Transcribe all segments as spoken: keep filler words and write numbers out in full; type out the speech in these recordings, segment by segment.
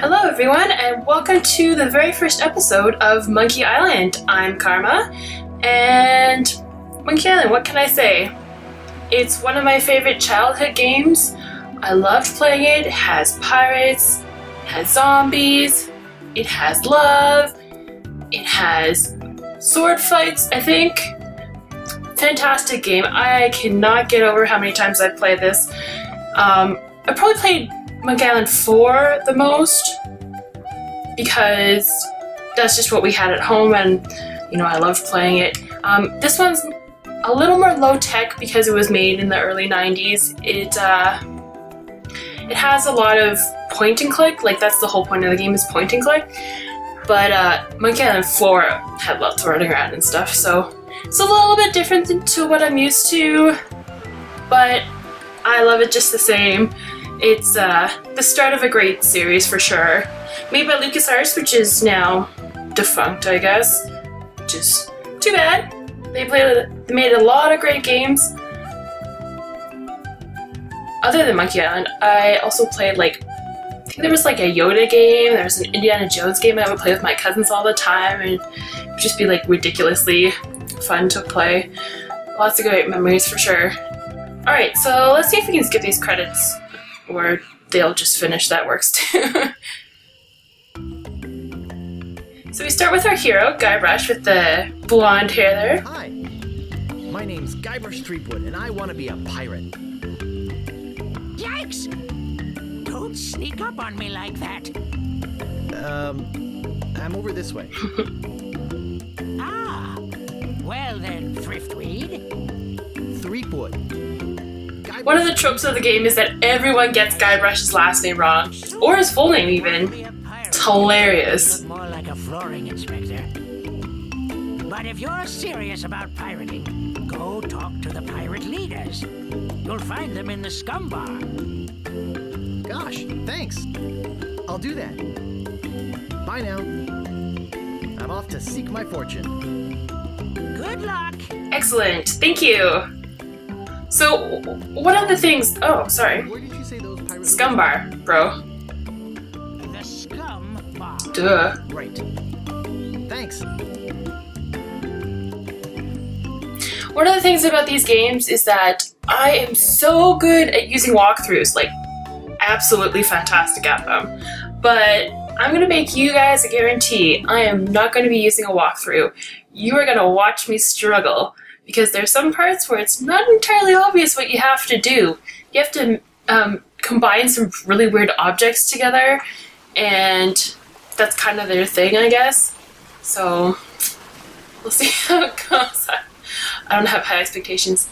Hello everyone, and welcome to the very first episode of Monkey Island. I'm Karma, and Monkey Island, what can I say? It's one of my favorite childhood games. I loved playing it. It has pirates, it has zombies, it has love, it has sword fights, I think. Fantastic game. I cannot get over how many times I've played this. Um, I probably played Monkey Island four the most because that's just what we had at home, and you know, I loved playing it. Um, this one's a little more low-tech because it was made in the early nineties. It uh, it has a lot of point and click, like that's the whole point of the game is point and click. But uh, Monkey Island four had lots of running around and stuff, so it's a little bit different than to what I'm used to, but I love it just the same. It's uh, the start of a great series for sure. Made by LucasArts, which is now defunct, I guess, which is too bad. They, played, they made a lot of great games. Other than Monkey Island, I also played like, I think there was like a Yoda game, there was an Indiana Jones game I would play with my cousins all the time, and it would just be like ridiculously fun to play. Lots of great memories for sure. Alright, so let's see if we can skip these credits, or they'll just finish, that works too. So we start with our hero, Guybrush, with the blonde hair there. Hi, my name's Guybrush Threepwood, and I want to be a pirate. Yikes! Don't sneak up on me like that. Um, I'm over this way. Ah, well then, Thriftweed. Threepwood. One of the tropes of the game is that everyone gets Guybrush's last name wrong, or his full name even. It's hilarious. You look more like a flooring inspector. But if you're serious about pirating, go talk to the pirate leaders. You'll find them in the Scumm Bar. Gosh, thanks. I'll do that. Bye now. I'm off to seek my fortune. Good luck. Excellent. Thank you. So, what are the things? Oh, sorry. Where did you say those pirates? Scumm Bar, bro. The Scumm Bar. Duh. Right. Thanks. One of the things about these games is that I am so good at using walkthroughs, like absolutely fantastic at them. But I'm gonna make you guys a guarantee. I am not gonna be using a walkthrough. You are gonna watch me struggle, because there's some parts where it's not entirely obvious what you have to do. You have to um, combine some really weird objects together, and that's kind of their thing, I guess. So, we'll see how it goes. I don't have high expectations.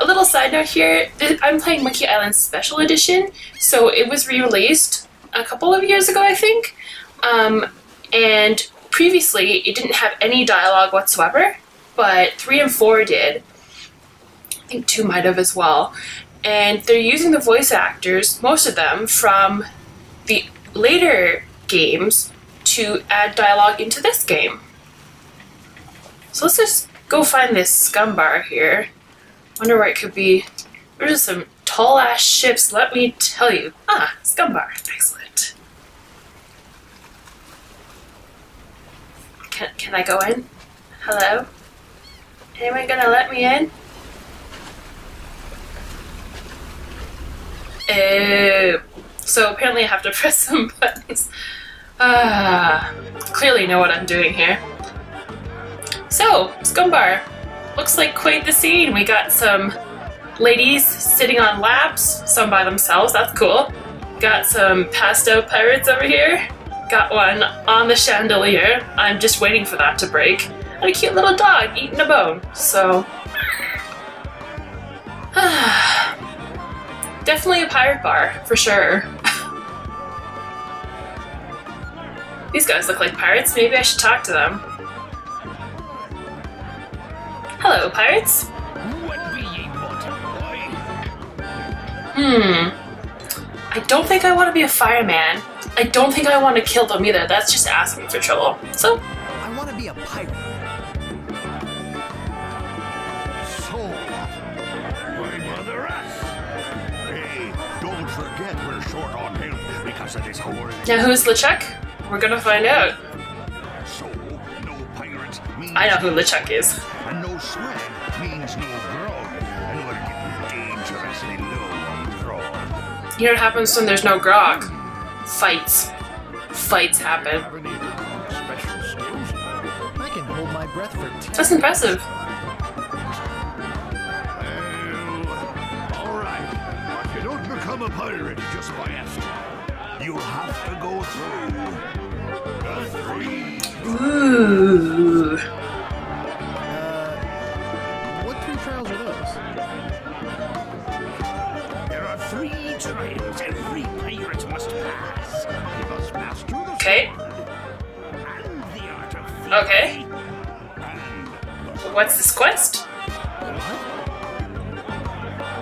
A little side note here, I'm playing Monkey Island Special Edition, so it was re-released a couple of years ago, I think. Um, and previously, it didn't have any dialogue whatsoever, but three and four did. I think two might have as well. And they're using the voice actors, most of them, from the later games to add dialogue into this game. So let's just go find this Scumm Bar here. Wonder where it could be. There's just some tall ass ships, let me tell you. Ah, Scumm Bar, excellent. Can, can I go in? Hello? Anyone gonna let me in? Uh, so apparently I have to press some buttons. Ah, uh, clearly know what I'm doing here. So, Scumm Bar. Looks like quite the scene. We got some ladies sitting on laps, some by themselves, that's cool. Got some passed out pirates over here. Got one on the chandelier. I'm just waiting for that to break. And a cute little dog eating a bone, so definitely a pirate bar for sure. These guys look like pirates. Maybe I should talk to them. Hello, pirates. Hmm. I don't think I want to be a fireman. I don't think I want to kill them either. That's just asking for trouble. So I want to be a pirate. yet we're short on him because of his hoard. Now who's LeChuck? We're gonna find out. So, no pirate means I know who LeChuck is. And no swag means no grog, and we're getting dangerously low on grog. You know what happens when there's no grog? Fights. Fights happen. I can hold my breath for two. That's impressive. A pirate just by after. You have to go through the three. Ooh. Uh, what three trials are those? There are three trials every pirate must pass. He must master the okay. sword and the art of thievery. Okay. And what's this quest? What?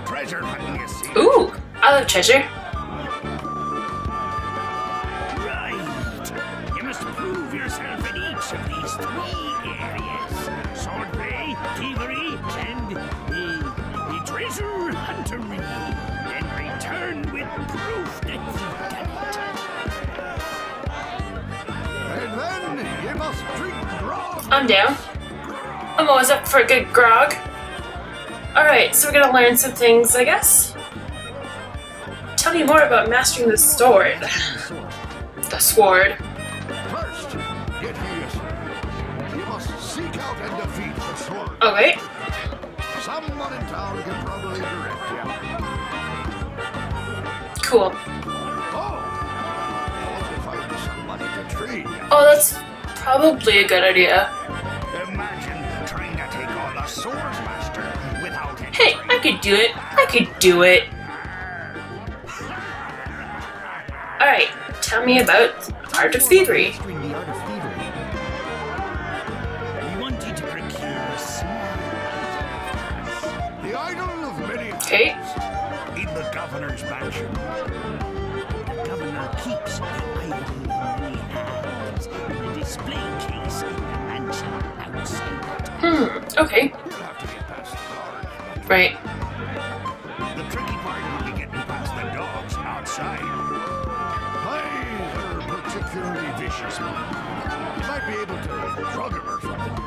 Treasure hunting is seen. Ooh. I love treasure. Right. You must prove yourself in each of these three areas. Swordplay, thievery, and the, the treasure huntery. And return with proof that you've done it. And then you must drink grog. I'm down. I'm always up for a good grog. Alright, so we're gonna learn some things, I guess. Tell me more about mastering the sword. The sword. First, get here. You must seek out and defeat the sword. Okay. Someone in town can probably direct you. Cool. Oh, find somebody to train. Oh, that's probably a good idea. Imagine trying to take on a sword master without it. Hey, I could do it. I could do it. Alright, tell me about the art of thievery. Okay. In the governor's mansion. The governor keeps the idol in hands in the display case in the mansion outside. Hmm, okay. Right. The tricky part will be getting past the dogs outside. Particularly vicious. You might be able to drug him or something.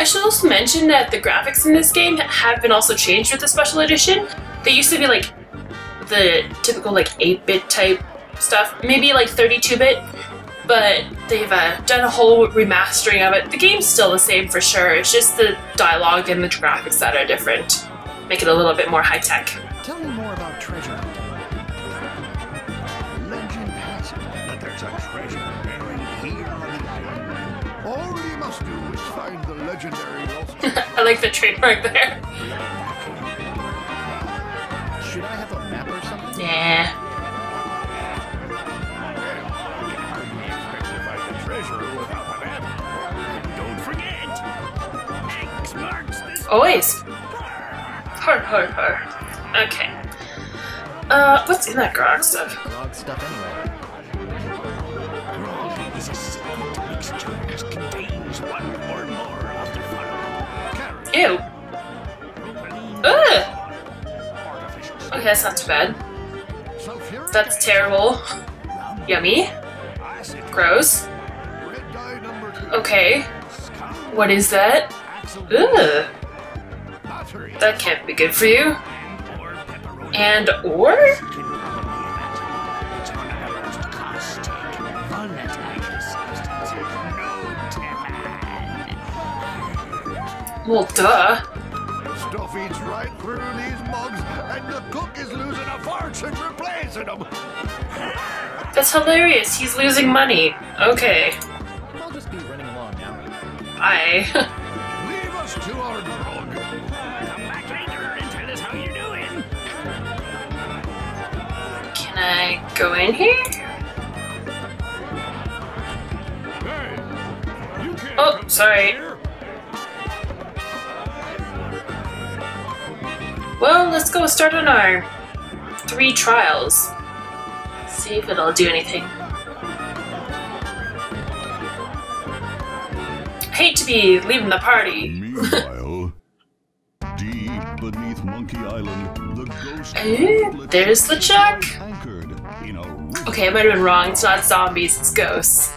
I should also mention that the graphics in this game have been also changed with the special edition. They used to be like the typical like eight bit type stuff, maybe like thirty-two bit, but they've uh, done a whole remastering of it. The game's still the same for sure, it's just the dialogue and the graphics that are different. Make it a little bit more high tech. Tell me more about treasure. I like the trademark there. Should I have a map or something? Nah. Always. Har har har. Okay. Uh, what's in that grog stuff? Grog stuff anyway. Grog is a secret mixture that contains one or more. Ew. Ugh! Okay, that's not too bad. That's terrible. Yummy. Gross. Okay. What is that? Ugh! That can't be good for you. And or? Well, duh. Stuff eats right through these mugs, and the cook is losing a fortune replacing them. That's hilarious. He's losing money. Okay. I'll just be running along now. Aye. Leave us to our grog. Come back later and tell us how you're doing. Can I go in here? Hey, you can't oh, sorry. Here. Well, let's go start on our three trials. See if it'll do anything. I hate to be leaving the party. Meanwhile, D deep beneath Monkey Island, the ghost uh, there's LeChuck. Okay, I might have been wrong. It's not zombies, it's ghosts.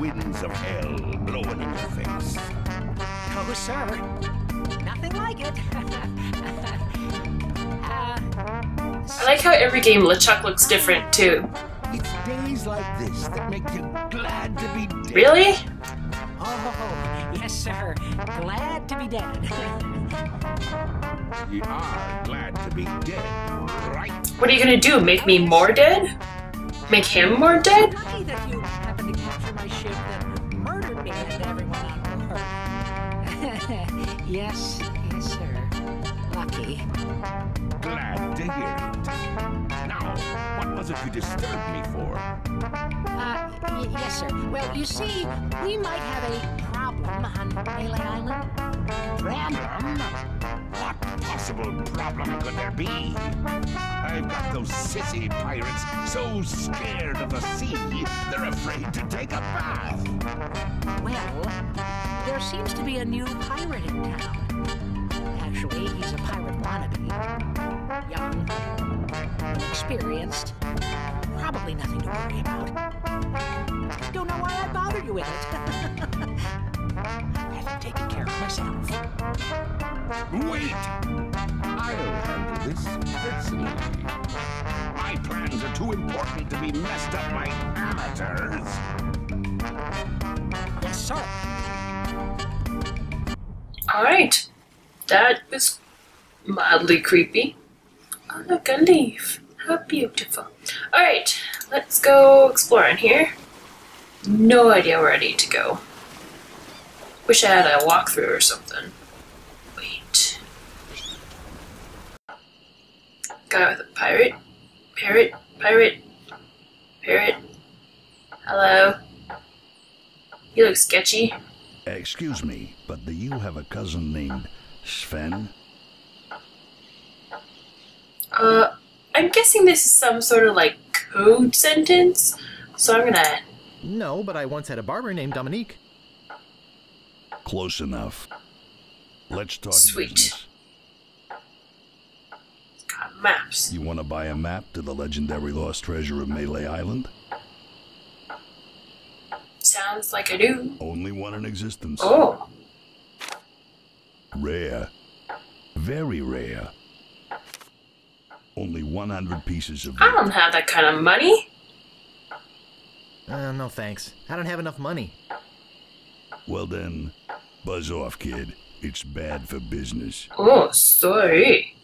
Winds of hell blowing in your face. Oh, sir. Nothing like it. uh, I like how every game LeChuck looks different, too. It's days like this that make you glad to be dead. Really? Oh, yes, sir. Glad to be dead. You are glad to be dead, right? What are you gonna do? Make me more dead? Make him more dead? Yes, yes, sir. Lucky. Glad to hear it. Now, what was it you disturbed me for? Uh, y yes, sir. Well, you see, we might have a problem on Melee Island. Problem? What possible problem could there be? I've got those sissy pirates so scared of the sea, they're afraid to take a bath. Well... there seems to be a new pirate in town. Actually, he's a pirate wannabe. Young, inexperienced, probably nothing to worry about. Don't know why I bother you with it. I'll take care of myself. Wait! I'll handle this personally. My plans are too important to be messed up by amateurs. Yes, sir. Alright, that was mildly creepy. Oh look, a leaf. How beautiful. Alright, let's go exploring here. No idea where I need to go. Wish I had a walkthrough or something. Wait. Guy with a pirate. Parrot. Pirate. Parrot. Hello. You look sketchy. Excuse me, but do you have a cousin named Sven? Uh, I'm guessing this is some sort of, like, code sentence, so I'm gonna... No, but I once had a barber named Dominique. Close enough. Let's talk Sweet. business. Got maps. You want to buy a map to the legendary lost treasure of Melee Island? Sounds like I do. Only one in existence. Oh. Rare. Very rare. Only one hundred pieces of... I don't have that kind of money. Uh, no thanks. I don't have enough money. Well then, buzz off, kid. It's bad for business. Oh, sorry.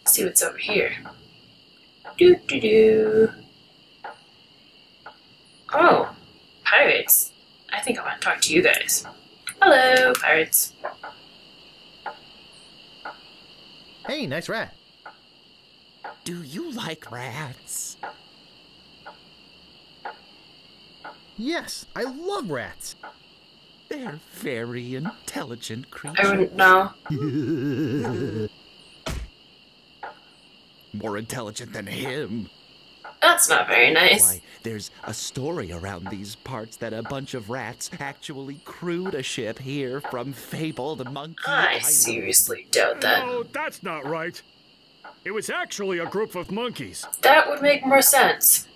Let's see what's over here. Do-do-do. Oh. Pirates? I think I want to talk to you guys. Hello, pirates. Hey, nice rat. Do you like rats? Yes, I love rats. They're very intelligent creatures. I wouldn't know. More intelligent than him. That's not very nice. Why, there's a story around these parts that a bunch of rats actually crewed a ship here from fabled Monkey Island. I seriously doubt that. No, that's not right. It was actually a group of monkeys. That would make more sense.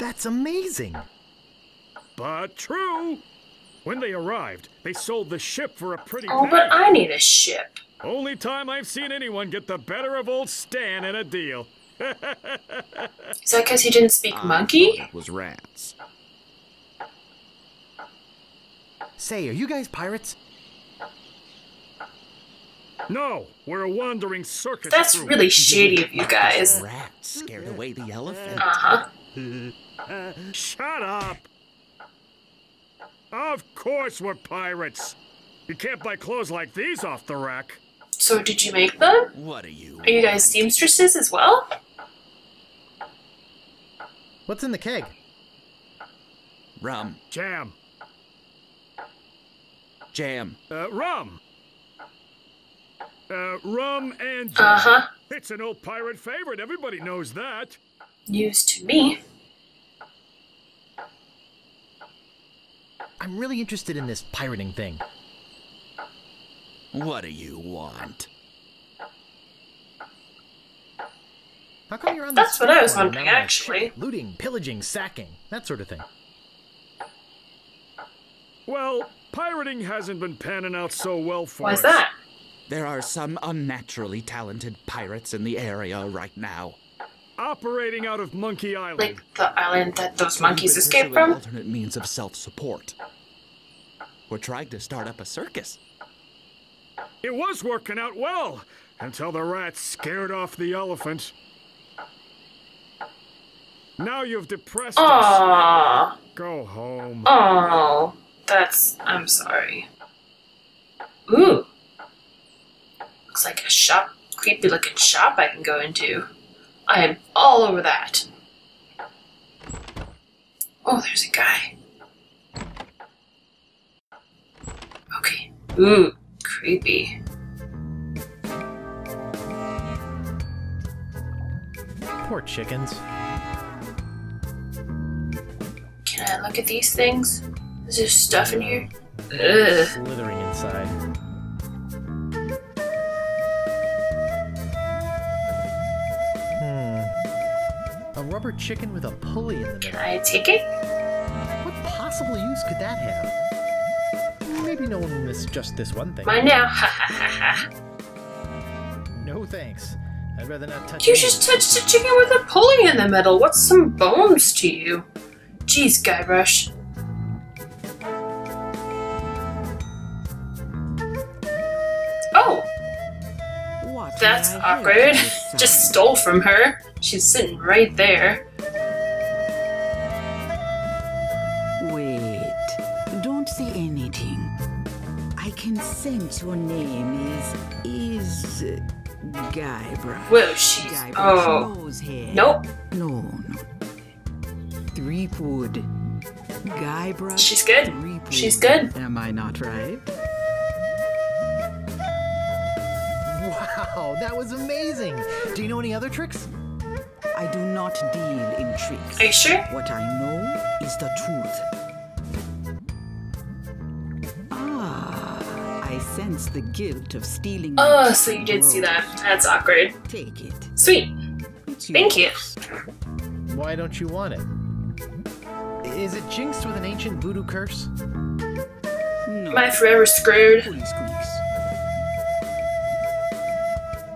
That's amazing. But true. When they arrived, they sold the ship for a pretty... Oh, but I need a ship. Only time I've seen anyone get the better of old Stan in a deal. Is that because he didn't speak I monkey? It was rats. Say, are you guys pirates? No, we're a wandering circus. That's crew. Really shady of you guys. Rats scared away the elephant. Uh-huh. Shut up! Of course we're pirates. You can't buy clothes like these off the rack. So did you make them? What are you? Are you guys seamstresses as well? What's in the keg? Rum. Jam. Jam. Uh, rum. Uh, rum and ginger. Uh-huh. It's an old pirate favorite. Everybody knows that. News to me. I'm really interested in this pirating thing. What do you want? How come you're on the That's what I was wondering, actually. Looting, pillaging, sacking, that sort of thing. Well, pirating hasn't been panning out so well for us. Why's that? There are some unnaturally talented pirates in the area right now. Operating out of Monkey Island. Like the island that those monkeys escaped from? Alternate means of self-support. We're trying to start up a circus. It was working out well, until the rats scared off the elephant. Now you've depressed Aww. us. Go home. Oh, that's... I'm sorry. Ooh. Looks like a shop, creepy looking shop I can go into. I am all over that. Oh, there's a guy. Okay. Ooh, creepy. Poor chickens. Can I look at these things? Is there stuff in here? Ugh. Slithering inside. Hmm. A rubber chicken with a pulley in the middle. Can I take it? What possible use could that have? Maybe no one missed just this one thing. Mine now. Ha ha ha ha. No thanks. I'd rather not touch it. You just touched a chicken with a pulley in the middle. What's some bones to you? Jeez, Guybrush. Oh! What That's awkward. Just stole from her. She's sitting right there. Wait. Don't say anything. I can sense your name is... is... Guybrush. Whoa, she's... Guybrush oh. Nope. No, no. Threepwood. Guybrush. She's good. Threepwood. She's good. Am I not right? Wow, that was amazing. Do you know any other tricks? I do not deal in tricks. Are you sure? What I know is the truth. Ah, I sense the guilt of stealing. Oh, so you did see that. That's awkward. Take it. Sweet. Thank you. Why don't you want it? Is it jinxed with an ancient voodoo curse? No. Am I forever screwed?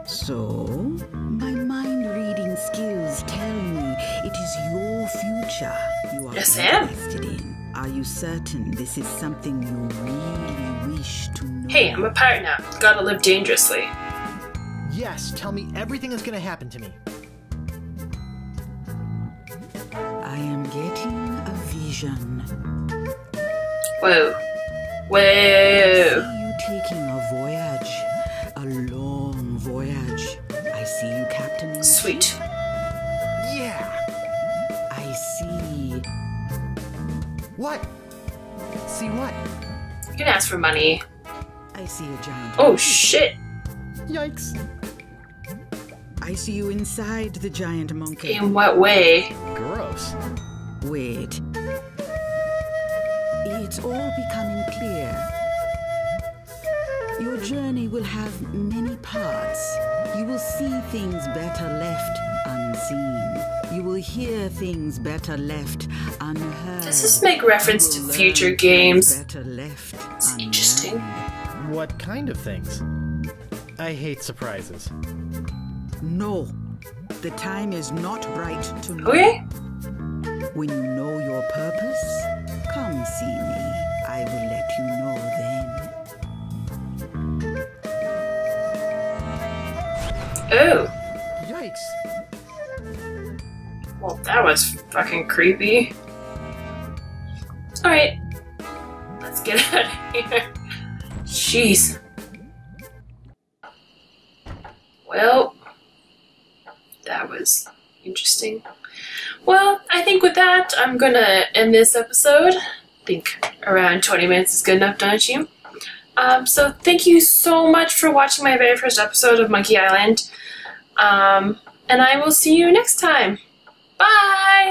So, my mind-reading skills tell me it is your future you are yes, interested in. Are you certain this is something you really wish to know? Hey, I'm a pirate now. Gotta live dangerously. Yes, tell me everything that's gonna happen to me. I am getting a vision. Whoa. Whoa. I see you taking a voyage. A long voyage. I see you, Captain. Sweet. Yeah. I see. What? See what? You can ask for money. I see a giant. Oh, shit. Yikes. I see you inside the giant monkey. In what way? Gross. Wait. It's all becoming clear. Your journey will have many parts. You will see things better left unseen. You will hear things better left unheard. Does this make reference to future games? Better left it's interesting. What kind of things? I hate surprises. No, the time is not right to know. Okay. When you know your purpose, come see me. I will let you know then. Oh. Yikes. Well, that was fucking creepy. Alright. Let's get out of here. Jeez. Well... that was interesting. Well, I think with that, I'm gonna end this episode. I think around twenty minutes is good enough, don't you? Um, so thank you so much for watching my very first episode of Monkey Island. Um, and I will see you next time. Bye!